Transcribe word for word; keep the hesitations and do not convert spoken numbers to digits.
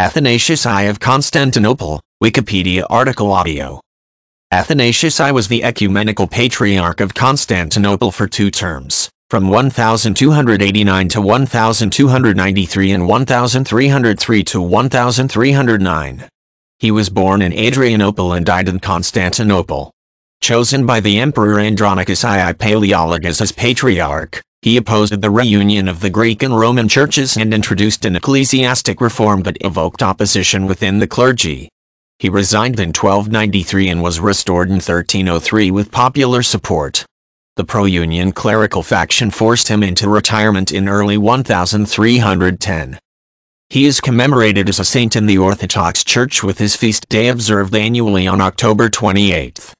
Athanasius I of Constantinople, Wikipedia article audio. Athanasius I was the ecumenical patriarch of Constantinople for two terms, from one thousand two hundred eighty-nine to one thousand two hundred ninety-three and one thousand three hundred three to one thousand three hundred nine. He was born in Adrianople and died in Constantinople. Chosen by the Emperor Andronicus the First Paleologus as patriarch, he opposed the reunion of the Greek and Roman churches and introduced an ecclesiastic reform that evoked opposition within the clergy. He resigned in twelve ninety-three and was restored in thirteen oh three with popular support. The pro-union clerical faction forced him into retirement in early one thousand three hundred ten. He is commemorated as a saint in the Orthodox Church with his feast day observed annually on October twenty-eighth.